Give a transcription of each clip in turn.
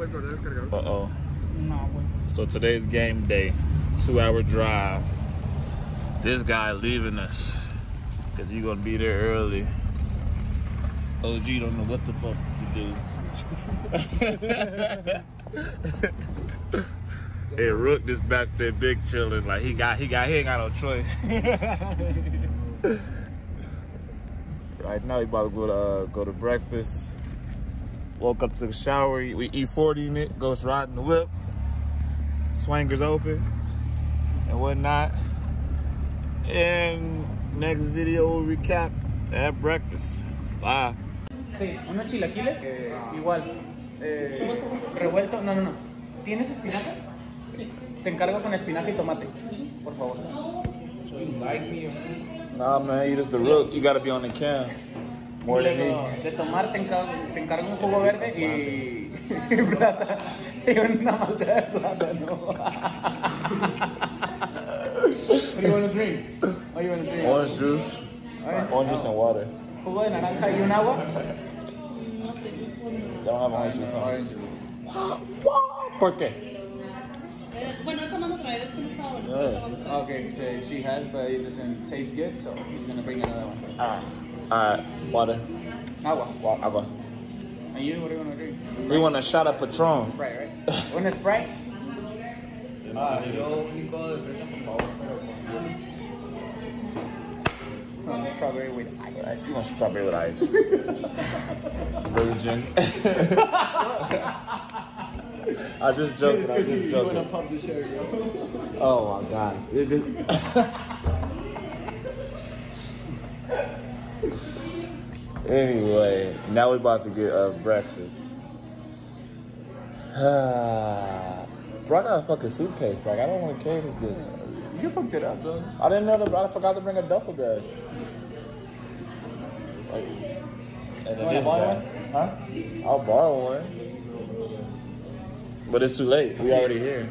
Uh-oh. So today's game day. 2-hour drive. This guy leaving us because he's going to be there early. OG don't know what the fuck to do. Hey, Rook this back there big chilling. Like he ain't got no choice. Right now he about to go to breakfast. Woke up, took a shower, we eat 40 in it, goes riding the whip, swangers open and whatnot. And next video we'll recap at breakfast. Bye. Sí, unos chilaquiles. Igual. Revuelto. No. ¿Tienes espinaca? Sí. Te encargo con espinaca y tomate. Por favor. So you like me? Nah, man, you just the Rook. You gotta be on the cam. More than me. De tomar te encargo un jugo verde y plata. Y una maldita de plátano. What do you want to drink? What do you want to drink? Orange juice. Orange juice and water. Jugo de naranja y un agua. They don't have orange juice on. ¿Por qué? Yeah. Okay, so she has, but it doesn't taste good, so she's gonna bring another one. Alright, water. Agua. Agua. And you, what do you want to drink? We want a shot of Patron. Sprite, right? Want a Sprite? Strawberry with ice. Right, you want strawberry with ice. Virgin. I just joked. I just joked. You pump the show, yo. Oh my God. Anyway, now we're about to get breakfast. Bro, I got a fucking suitcase. Like, I don't want to carry this bitch. You fucked it up, though. I didn't know that. I forgot to bring a duffel bag. Like, and you borrow one? Huh? I'll borrow one. But it's too late. We already here.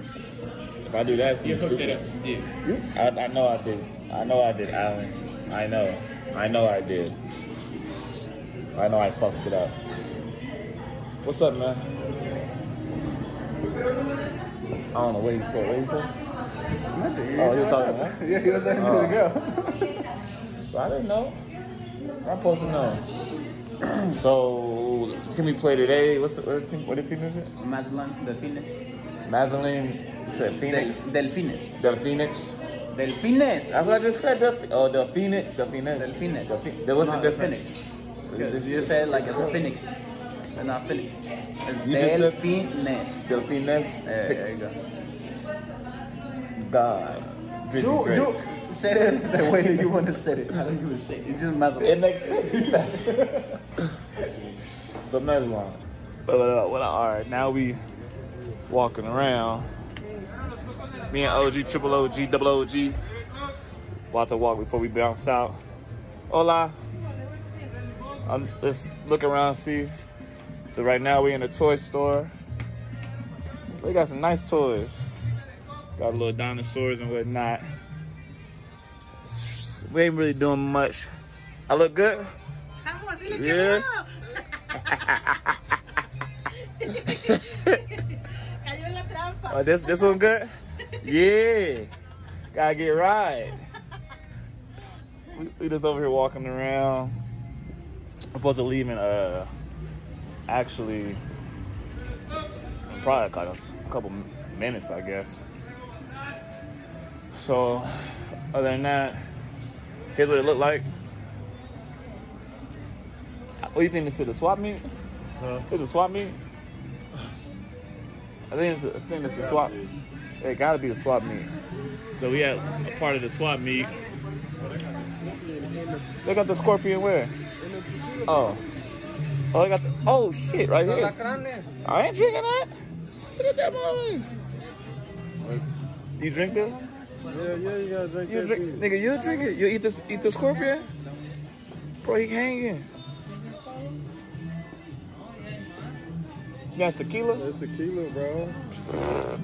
If I do that, it's gonna be stupid. You fucked it up. Yeah. I know I did. I know I did, Alan. I know. I know I did. I know I fucked it up. What's up, man? I don't know what he said. What he said? Oh, you were talking to her? Yeah, he was talking to the girl. But I didn't know. I'm supposed to know. So, see me play today. What team is it? Mazatlán Delfines. Mazatlán, you said Phoenix? Delfines. Delfines. That's what I just said. Oh, Delfines. Delfines. There was a difference. You said like it's a phoenix. Not Phoenix. Delfines. Delfines. There you go. God. Do say it the way that you want to say it. I don't give a shit. It's just Mazatlán. It makes sense. So Mazatlán. Well, alright, now we walking around. Me and OG, triple OG, double OG. About to walk before we bounce out. Hola. Let's look around, see. So right now we in a toy store. They got some nice toys. Got little dinosaurs and whatnot. We ain't really doing much. I look good? Yeah. Oh, this one good? Yeah. Gotta get right. We just over here walking around. I'm supposed to leave in actually probably like a couple minutes, I guess. So, other than that, here's what it looked like. What do you think this is, a swap meet? Huh? It's a swap meet? I think it's a swap. It gotta be a swap meet. So we had a part of the swap meet. They got the scorpion where? Oh. Oh, they got the, oh shit, right here. I ain't drinking that. Look at that movie. You drink this? Yeah, you gotta drink that. Nigga, you drink it? You eat the scorpion? Bro, he hanging. That's tequila? That's tequila, bro.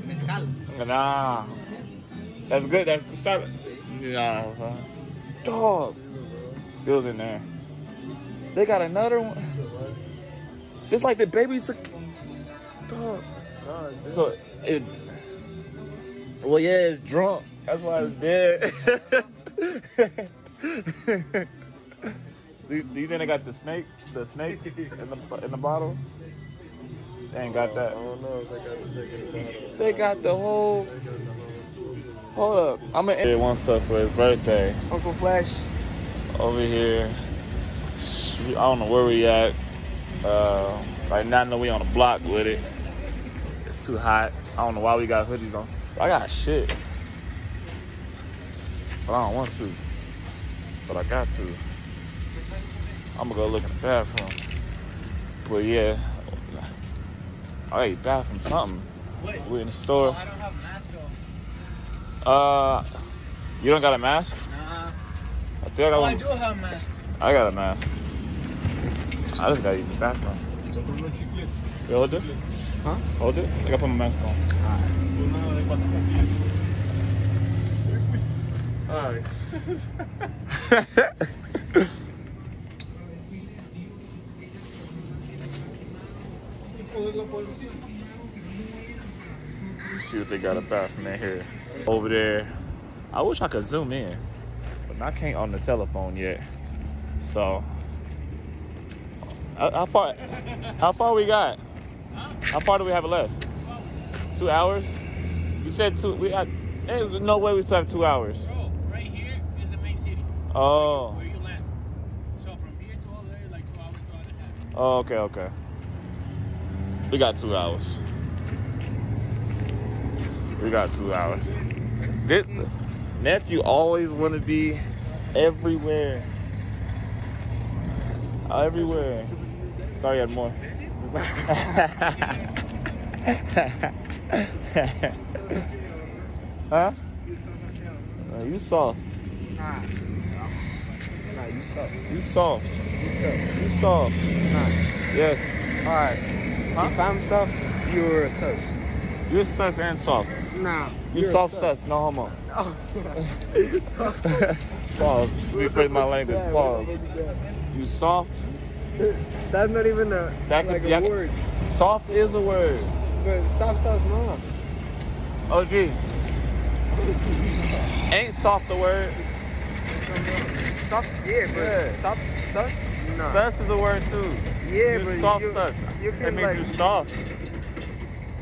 Mezcal. Nah. That's good. That's the start. Nah, bro. Dog. It was in there. They got another one. It's like the baby. Dog. It's so it. Well, yeah, it's drunk. That's why it's dead. These ain't got the snake in the bottle. They ain't got that. I don't know if they got the snake in the bottle. They got the whole. Hold up, I'm gonna. He wants stuff for his birthday. Uncle Flash. Over here. I don't know where we at. Right now, I know we on the block with it. It's too hot. I don't know why we got hoodies on. I got shit. But I don't want to. But I got to. I'm gonna go look in the bathroom. But yeah. I ate bathroom something. What? We in the store. No, I don't have a mask on. You don't got a mask? Nah. I think I got one. I do have a mask. I got a mask. I just gotta use the bathroom. You hold it? Huh? Hold it? I gotta put my mask on. Alright. See what they got a bathroom in here. Over there. I wish I could zoom in, but I can't on the telephone yet. So. How far we got? Huh? How far do we have left? 2 hours? You said two. We got. There's no way we still have 2 hours. Bro, right here is the main city. Oh. Where you land. So from here to over there is like 2 hours, 2.5 hours. Oh, okay, okay. We got 2 hours. We got 2 hours. This nephew always want to be everywhere. Everywhere. Sorry, I had more. Huh? You soft. Nah. Nah, you soft. You soft. You soft. You soft. Nah. Yes. Alright. Huh? If I'm soft, you're sus. You're sus and soft. Nah. You soft sus, no homo. Oh. Soft. Pause. Rephrase my language. Pause. You soft. That's not even a word. Soft is a word. But soft not. OG. Ain't soft the word. Soft, yeah, but yeah. Soft, sus? No. Sus is a word too. Yeah, you but soft you, sus. You can that means like, you soft.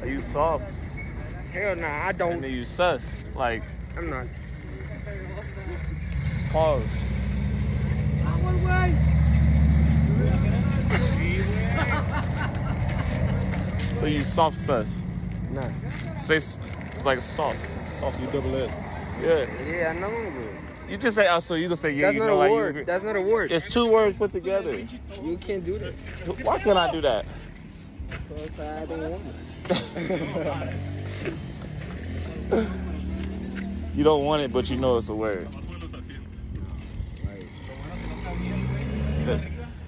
Are you soft? Hell nah, I don't. And then you sus. Like. I'm not. Pause. One way. So you soft sus? Nah. Say like sauce. Soft you double it. Yeah. Yeah, I know. You just say also. You just say yeah. That's you not know, a word. Like, that's not a word. It's two words put together. You can't do that. Why can't I do that? Because I don't want it. You don't want it, but you know it's a word.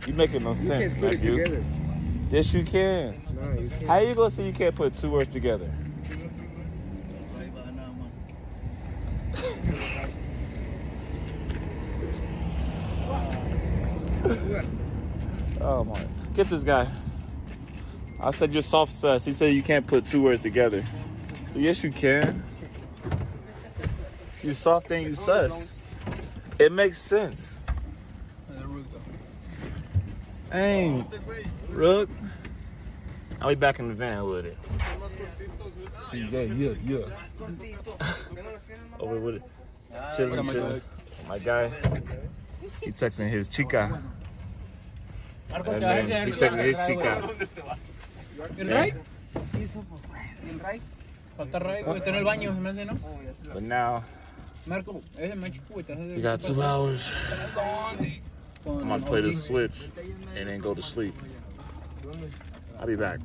You making no sense, man. Yes, you can. No, you can't. How you gonna say you can't put two words together? Oh my! Get this guy. I said you're soft sus. He said you can't put two words together. So yes, you can. You soft and you sus. It makes sense. Dang, Rook. I'll be back in the van with it. See that? Yeah. Over with it. Chilling. My guy, he texting his chica. And then he texting his chica. Yeah. But now, you got 2 hours. I'm gonna play this Switch and then go to sleep. I'll be back.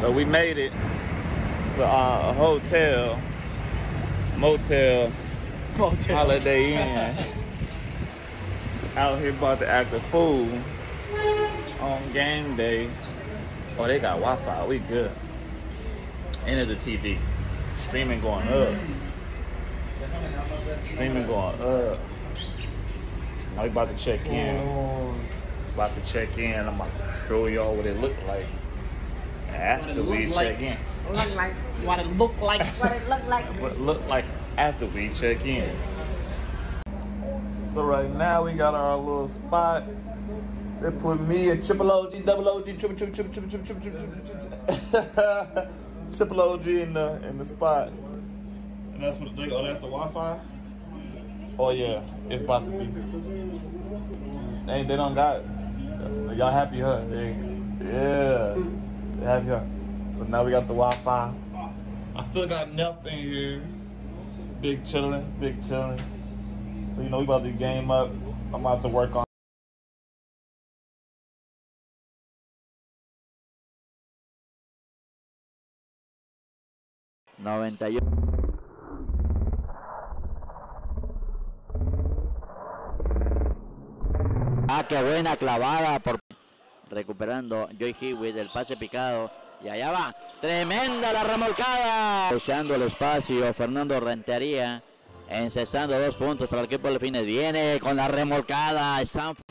So we made it to a hotel, motel, Holiday Inn. Out here about to act a fool. On game day. Oh, they got Wi-Fi. We good. And there's a TV. Streaming going up. Streaming going up. Now we about to check in. About to check in. I'm about to show y'all what it looked like after we check in. Look like what it looked like. What it looked like. What it looked like after we check in. So right now we got our little spot. They put me at triple OG, double OG, triple OG in the spot. And that's what they, oh, that's the Wi-Fi. Oh yeah, it's about to be. They don't got it. Y'all happy, huh? Yeah, they happy, huh? So now we got the Wi-Fi. I still got nothing here. Big chilling, big chilling. So you know we about to game up. I'm about to work on. Ah, qué buena clavada por recuperando Joy Hewitt del pase picado y allá va, tremenda la remolcada, usando el espacio Fernando Renteria, encestando 2 puntos para el equipo de Fines. Viene con la remolcada Stanford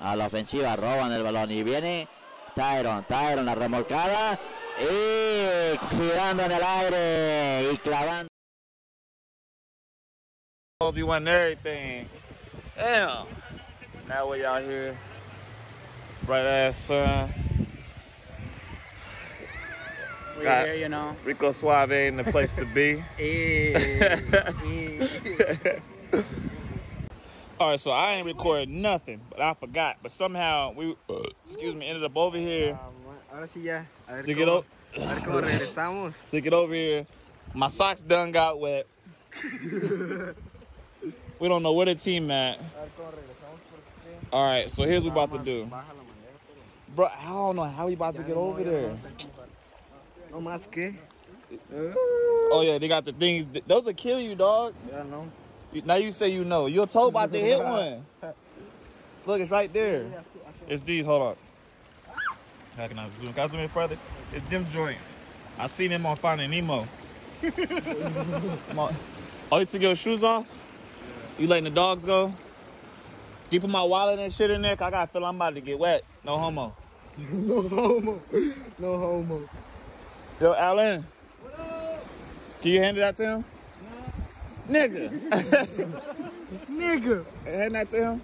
a la ofensiva, roban el balón y viene Tyron la remolcada y girando en el aire y clavando. Hope you won everything. Damn. So now we out here. Bright ass sun. We here, you know. Rico Suave in the place to be. All right, so I ain't recorded nothing, but I forgot. But somehow we, excuse me, ended up over here. Ahora sí ya. A ver cómo regresamos. To get over here. My socks done got wet. We don't know where the team at. Alright, so here's what we're about to do. Bro, I don't know how we about to get over there. No más que. Oh yeah, they got the things. Those will kill you, dog. Yeah, I know. Now you say you know. You're told about to hit one. Look, it's right there. It's these, hold on. How can I zoom? Can I zoom in further? It's them joints. I seen them on Finding Nemo. Oh, you took your shoes off? You letting the dogs go? You put my wallet and shit in there? 'Cause I got to feel I'm about to get wet. No homo. No homo. No homo. Yo, Alan. What up? Can you hand it out to him? No. Nigga. Nigga. Hand that to him?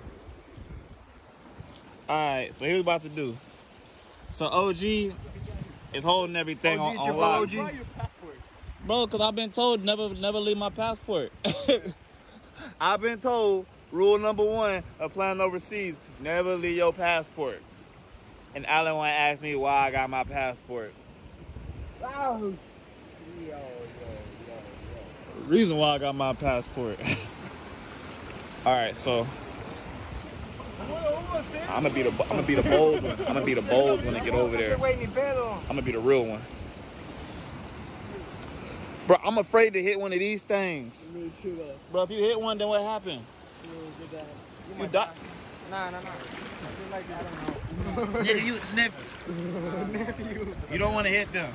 All right, so he was about to do. So OG is holding everything on lock. Why your passport? Bro, because I've been told never leave my passport. I've been told rule number 1 of applying overseas, never leave your passport. And Alan wanna ask me why I got my passport. Wow. The reason why I got my passport. Alright, so I'm gonna be the bold one. I'm gonna be the bold one to get over there. I'm gonna be the real one. Bro, I'm afraid to hit one of these things. Me too, though. Bro, if you hit one, then what happened? You die. Nah. I don't know. Yeah, you nephew. You don't want to hit them.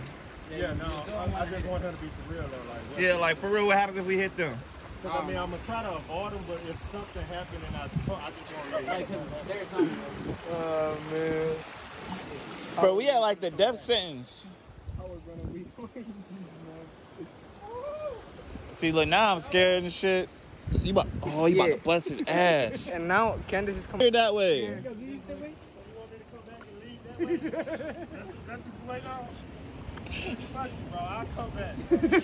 Yeah, no. I just want her to be for real, though. Like, yeah, like for real, what happens if we hit them? I mean, I'm going to try to avoid them, but if something happened and I just want to there's something. Oh, man. Bro, we had like the death sentence. I was going to be. See, look, now I'm scared and shit. You about, oh, you about to bless his ass. And now Candace is coming. Here that way. Yeah. Because you used to wait. You want me to come back and leave that way? That's what's right now. Fuck you, bro. I'll come back.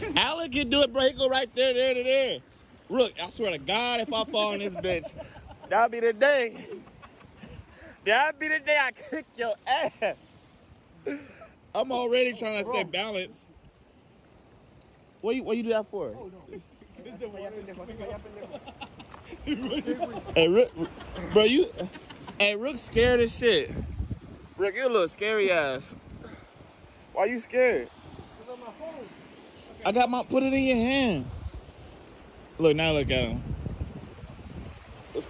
Bro. Alec can do it, bro. He go right there to there. Look, I swear to God, if I fall in this bitch, that'll be the day. That'll be the day I kick your ass. I'm already trying to set balance. What you do that for? Oh, no. Hey, Rook, bro, you. Hey, Rook's scared as shit. Rook, you a little scary ass. Why you scared? It's on my phone. Okay. I got my. Put it in your hand. Look, now look at him.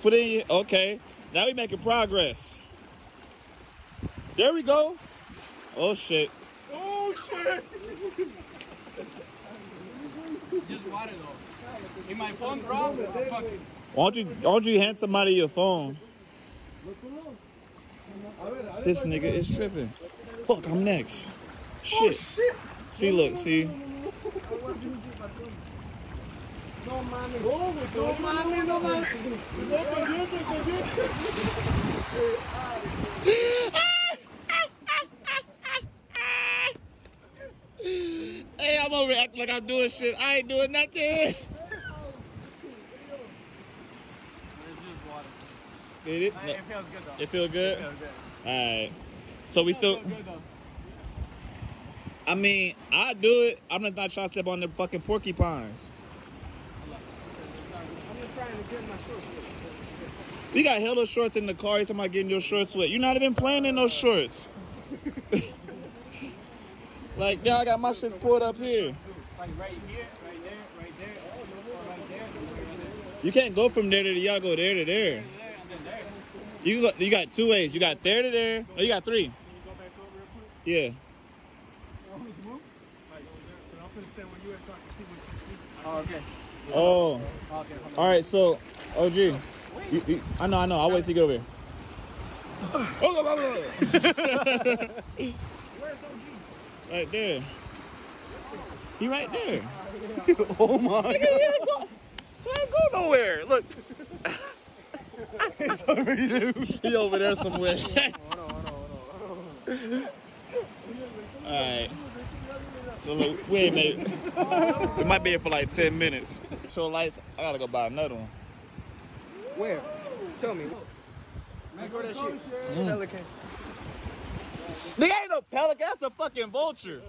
Put it in your. Okay. Now we making progress. There we go. Oh, shit. Oh, shit. Just water though. In my phone, bro. Fucking. Why don't you hand somebody your phone? This nigga is tripping. Fuck, I'm next. Shit. Oh, shit. See, look, see. No mames, no mames, no mames. Hey, I'm over acting like I'm doing shit. I ain't doing nothing. It feels good though. It feels good? It feels good. Alright. So we still... Good, I mean, I do it. I'm just not trying to step on the fucking porcupines. I'm just trying to get my shorts wet. You got hella shorts in the car. You're talking about getting your shorts wet. You're not even playing in those shorts. Like, now I got my shits pulled up here. Like right here, right there, right there. Oh, no, right there. You can't go from there to there. Y'all go there to there. You got two ways. You got there to there. Oh, you got three. Can you go back over real quick? Yeah. You want me to move? Like, I'm going to stand where you at so I can see what you see. Oh, okay. Oh. Okay. All right, so, OG. You, I know. I'll wait till you get over here. Oh, where's OG? Right there. He right there. Oh, my God. He ain't go nowhere. Look. He over there somewhere. Alright. So look, wait a minute. We might be here for like 10 minutes. Show lights, I gotta go buy another one. Where? Tell me. Make that shit. Pelican. Nigga ain't no pelican, that's a fucking vulture.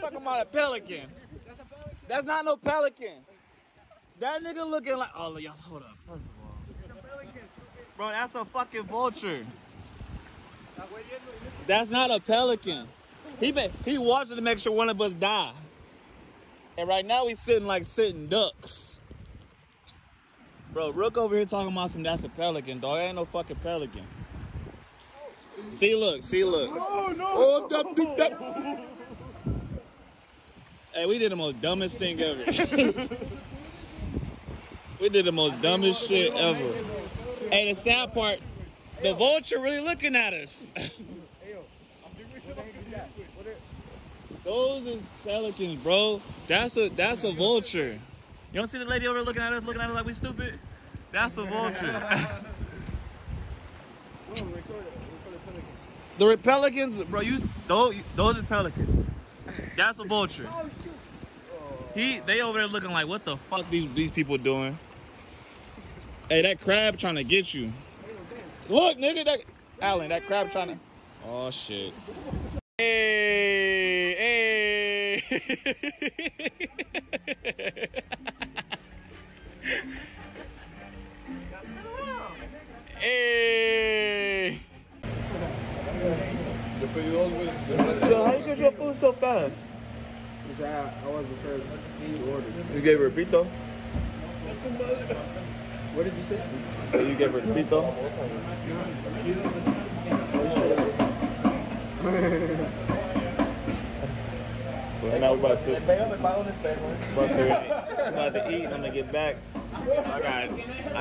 Talking about a pelican. That's a pelican? That's not no pelican. That nigga looking like, oh y'all hold up, first of all. Bro, that's a fucking vulture. That's not a pelican. He watching to make sure one of us die. And right now we sitting like sitting ducks. Bro, Rook over here talking about some that's a pelican, dog. That ain't no fucking pelican. See, look, see, look. Oh, no. Oh, that. Hey, we did the most dumbest thing ever. We did the most dumbest shit ever. Hey, the sad part, the vulture really looking at us. Those is pelicans, bro. That's a vulture. You don't see the lady over looking at us, like we stupid? That's a vulture. The pelicans, bro, those are pelicans. That's a vulture. They over there looking like, what the fuck these people doing? Hey, that crab trying to get you. Look, nigga, that crab trying to... Oh, shit. Hey, hey. Hey. Yo, how you get your food so fast? Because I was the first. He ordered. You gave her a pito? What did you say? So you gave her the pito? So now we're about to sit. About to eat. I'm gonna get back. I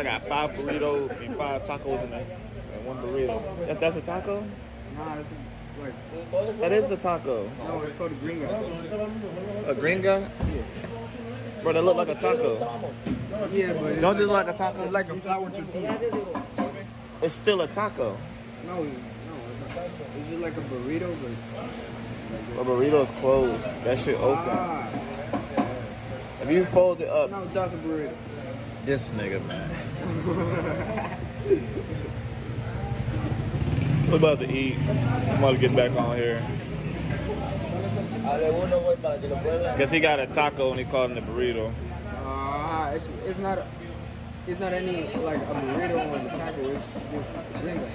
got 5 burritos and 5 tacos and 1 burrito. That's a taco? Nah, that is the taco. No, it's called a gringa. A gringa? Yeah. Bro, that look like a taco. Yeah, but don't just like a taco. It's like a flour tortilla. It's still a taco. No, it's just like a burrito. But a burrito's closed. That shit open. If you fold it up. No, that's a burrito. This nigga, man. We're about to eat. I'm about to get back on here. Guess he got a taco and he called it a burrito. It's not any like a burrito or a taco. It's gringa.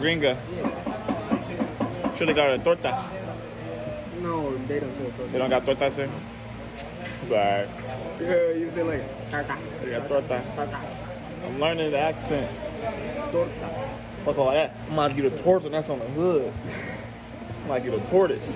Gringa. Yeah. Should have got a torta. No, they don't sell torta. They don't got tortas here. It's alright. Yeah, you say like torta. They got torta. Torta. I'm learning the accent. Torta. Fuck all that. I'm about to get a torta. That's on the hood. I'm about to get a tortoise.